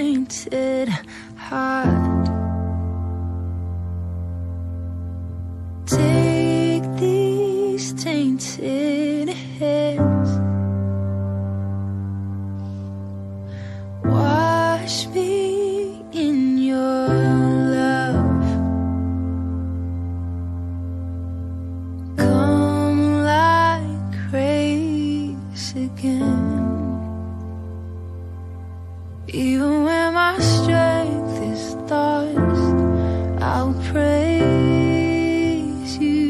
fainted heart. Take these tainted hands, wash me in your love. Come like grace again, even when my strength is lost. I'll praise you,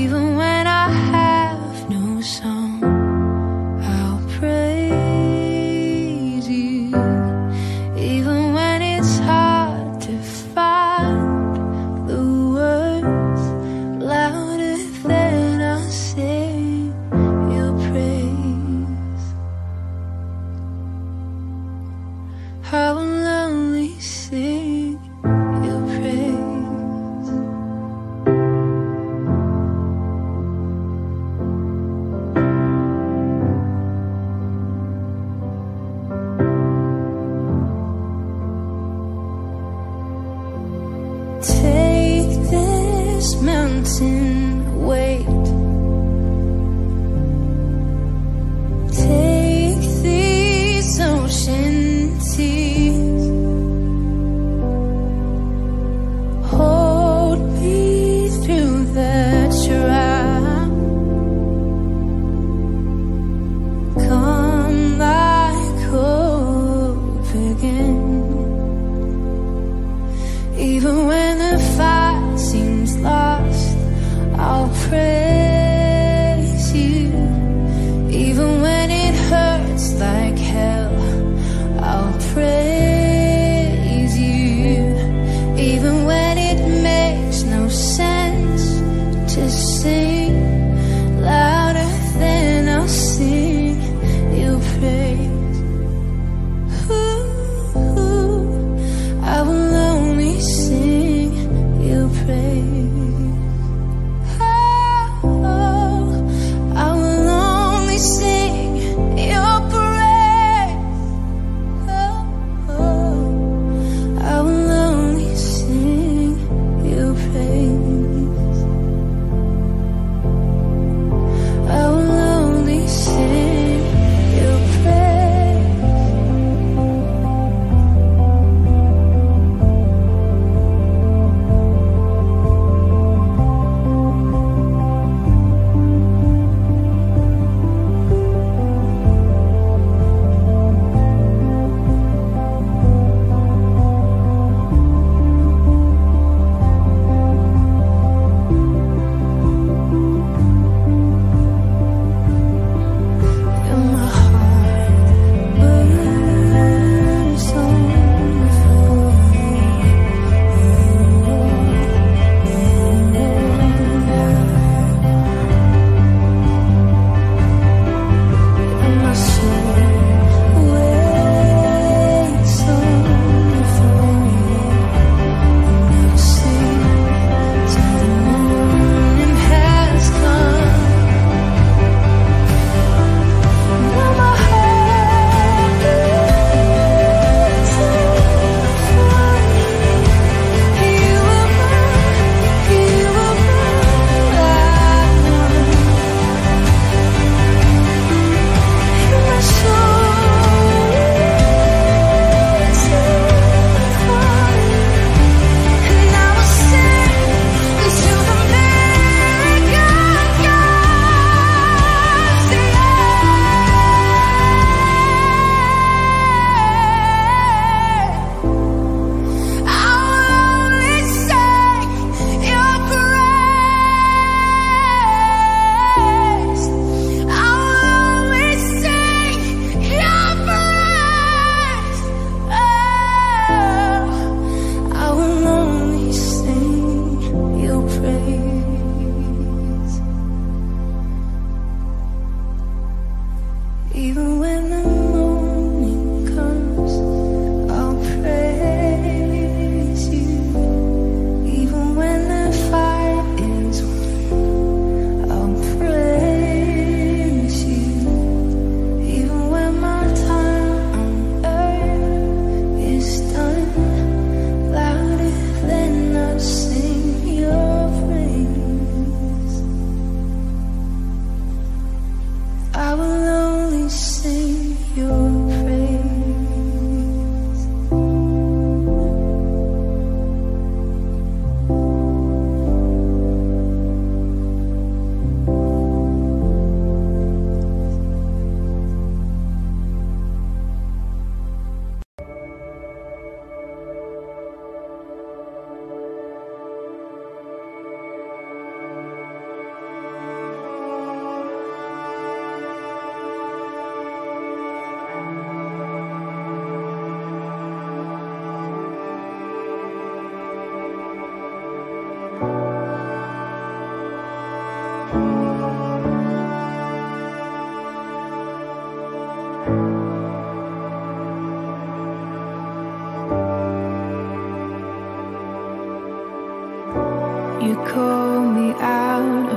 even when I have no song. I'll praise you, even when it's hard to find the words. Louder than I sing your praise. I will only sing your praise. Take this mountain weight, take these ocean tears. Even when the fight seems lost,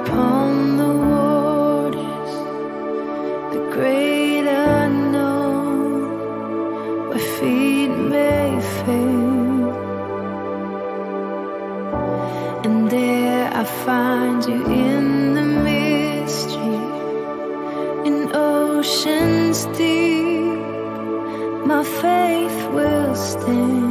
upon the waters, the great unknown, where feet may fail. And there I find you in the mystery, in oceans deep, my faith will stand.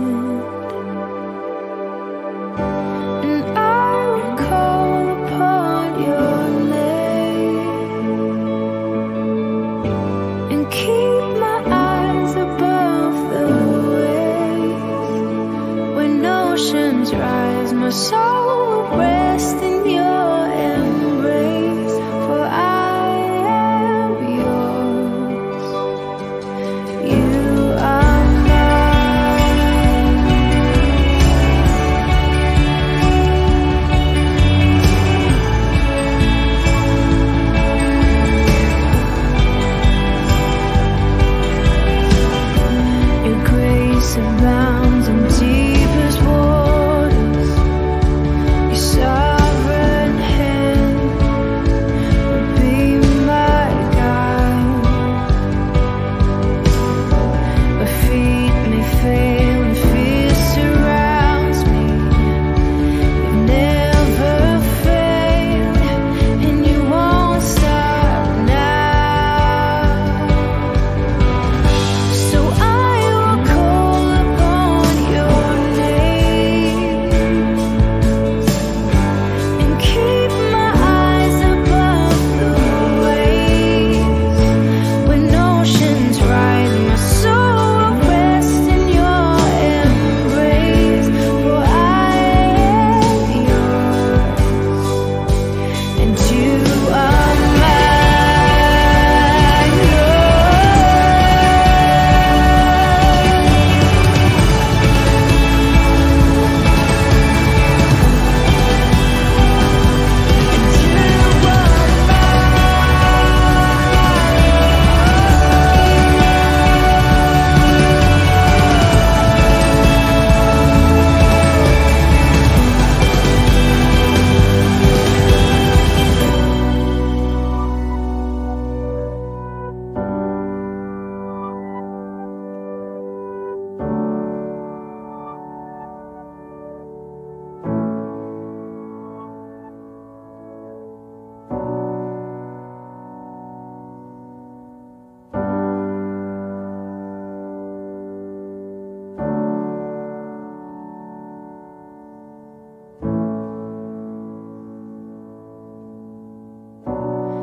Rise, my soul will rest in your embrace, for I am yours, you are mine. Your grace abounds in deepest waters,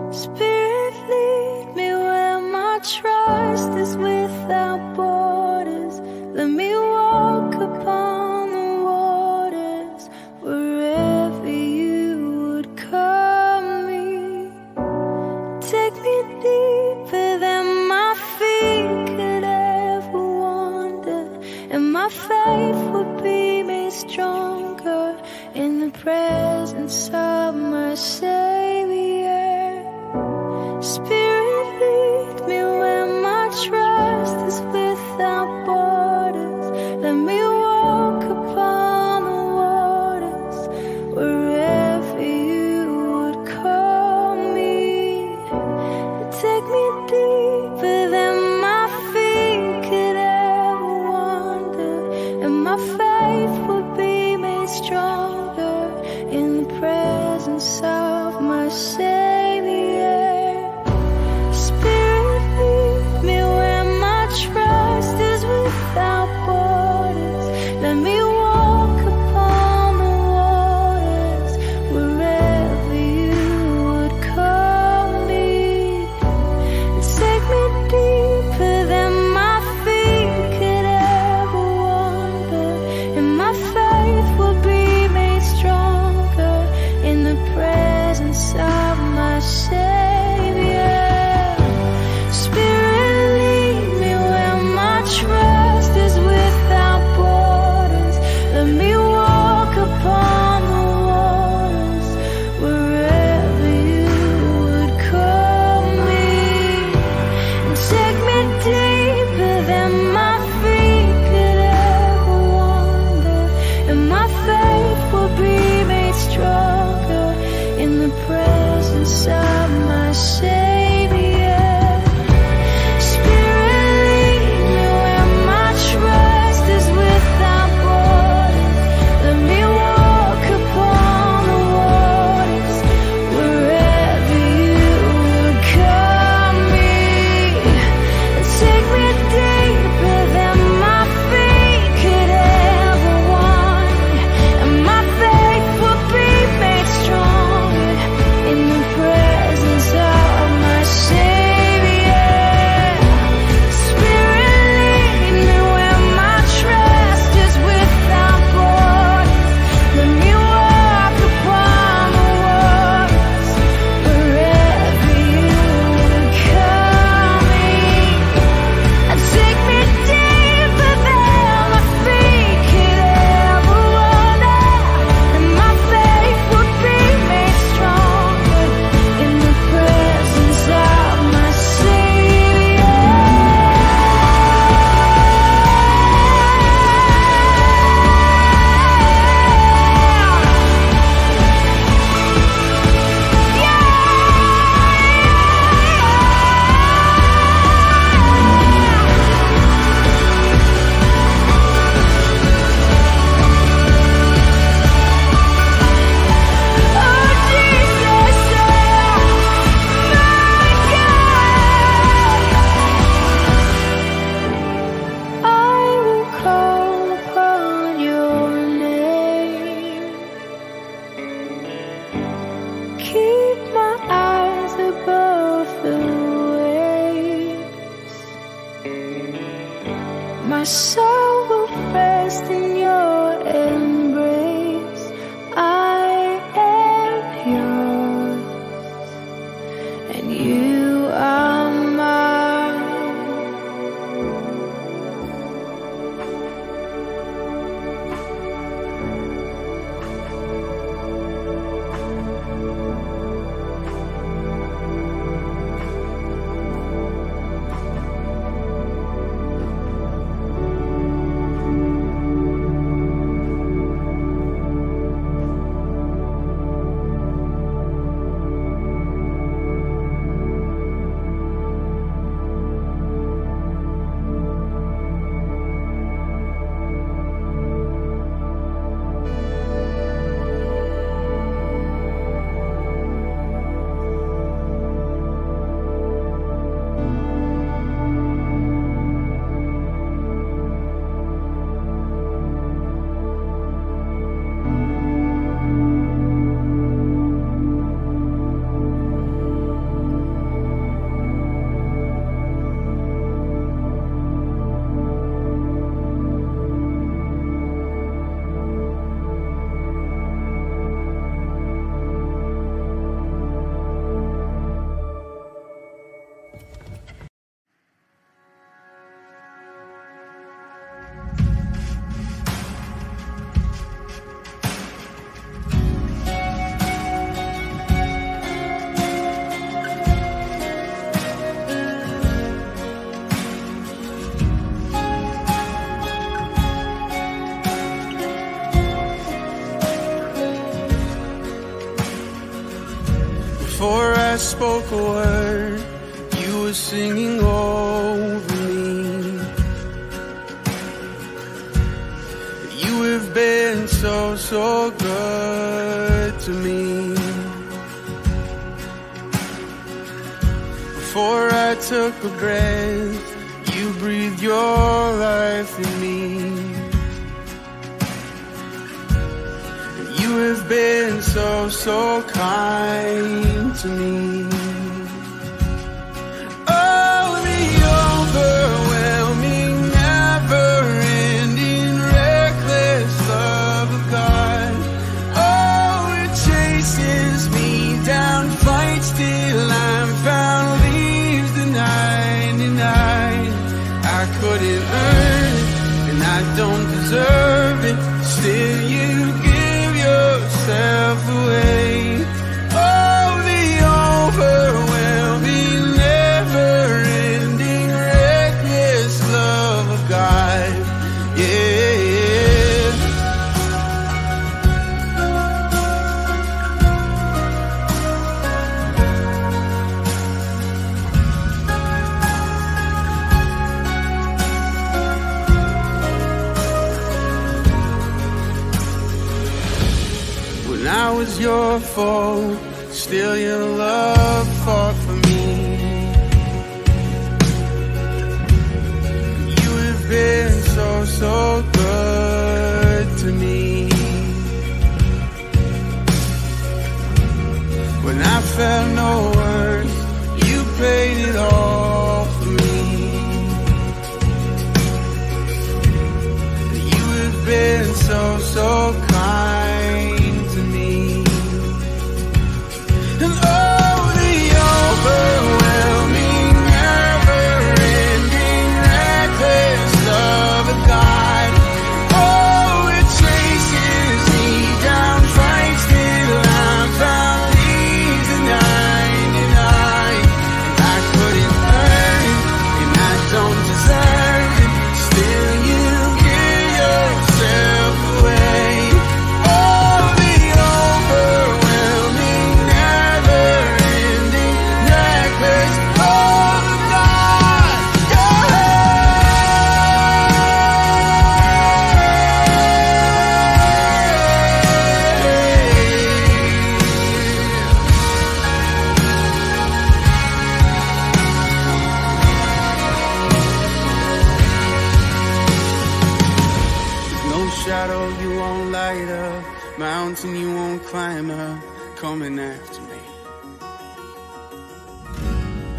Spirit, lead me where my trust is without borders. Let me walk upon the waters, wherever you would call me. Take me deeper than my feet could ever wander, and my faith would be made stronger in the presence of my Savior. Spirit, lead me where my trust is without borders. Let me walk upon the waters, wherever you would call me. Take me deeper than my feet could ever wander, and my faith will be made stronger in the presence of my My soul will rest in your embrace. I am yours, and you are spoke a word, you were singing over me. You have been so good to me. Before I took a breath, you breathed your life in me. You have been so kind to me. Oh, the overwhelming, never-ending, reckless love of God. Oh, it chases me down, fights till I'm found, leaves the 99. I couldn't earn it, and I don't deserve it, still you give yourself away. Your fault, still your love fought for me. You have been so good to me. When I felt no words, you paid it all for me. You have been so kind.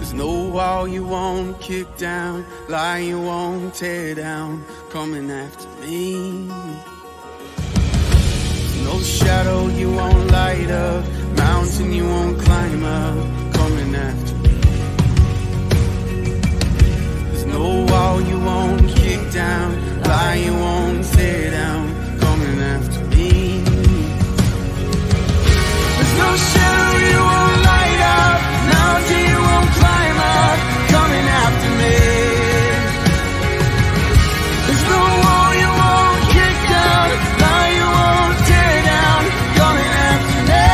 There's no wall you won't kick down, lie you won't tear down, coming after me. There's no shadow you won't light up, mountain you won't climb up, coming after me. There's no wall you won't kick down, lie you won't tear down, coming after me. There's no shadow you won't light up, mountain you won't climb up, coming after me. There's no wall you won't kick down, lie you won't tear down, coming after me.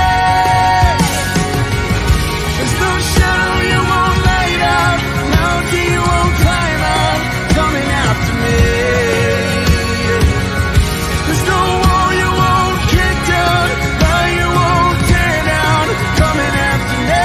There's no shadow you won't light up, mountain you won't climb up, coming after me. There's no wall you won't kick down, lie you won't tear down, coming after me.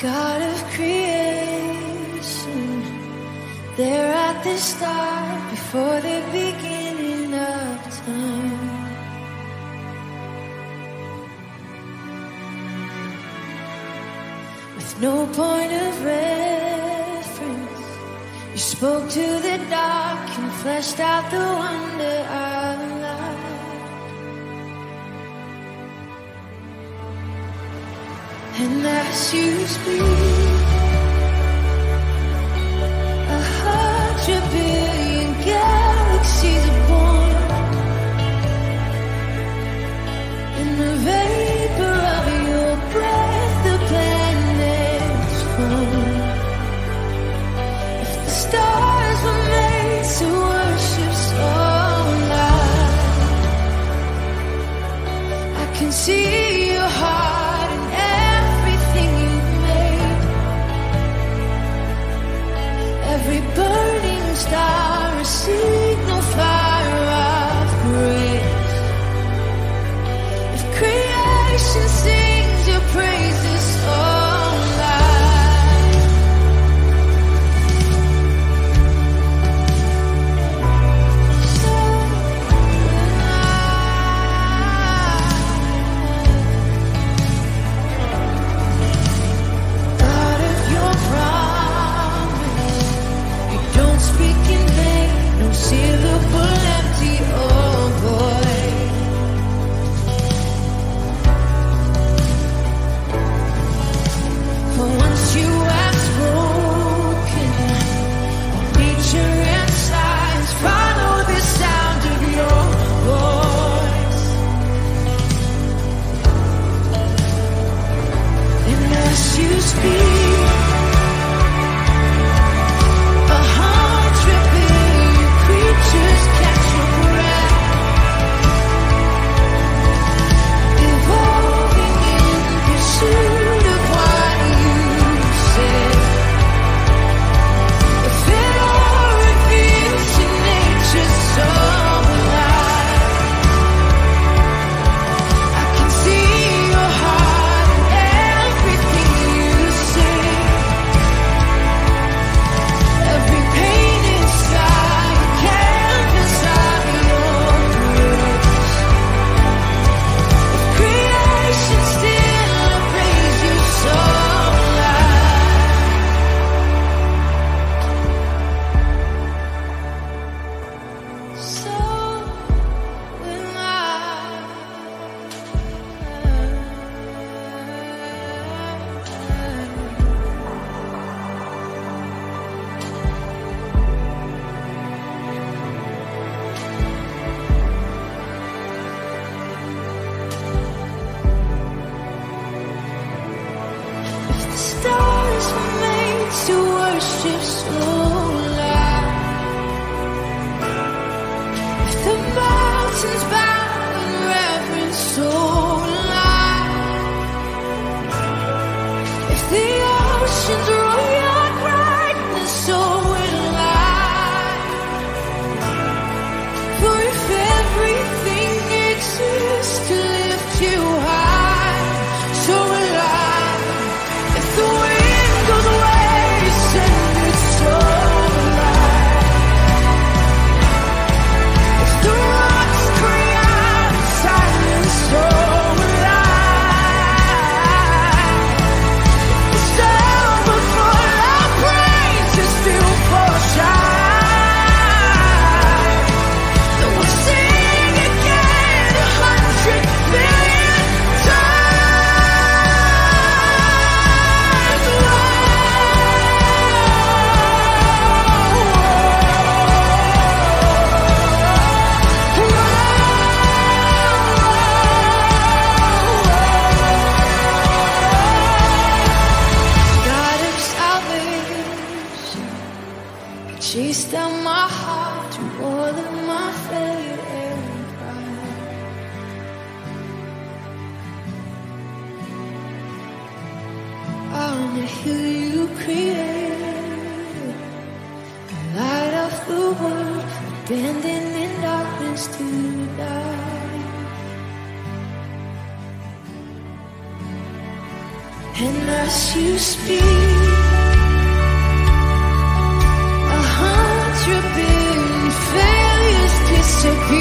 God of creation, there at the start, before the beginning of time, with no point of reference, you spoke to the dark and fleshed out the wonder of life. And as you speak, a 100 billion galaxies are born in the vapor of your breath. The planets form. If the stars were made to worship so loud, I can see your heart. Every burning star, a signal fire of grace. If creation sings your praises all night, so night. God of your speaking vain, no syllable empty, oh boy. For once you have spoken, nature and science follow the sound of your voice. And as you speak, just catch your breath, evolving in pursuit of what you said. If it all reveals your nature so alive, I can see your heart in everything you say. stars were made to worship so loud. If the mountains bow in reverence so loud, if the oceans roll your brightness so will I. For if everything exists to lift you high, so will I. Chased down my heart to more than my fate and pride. I wanna hear you created the light of the world, abandoned in darkness to die. And as you speak, 100 billion failures disappear.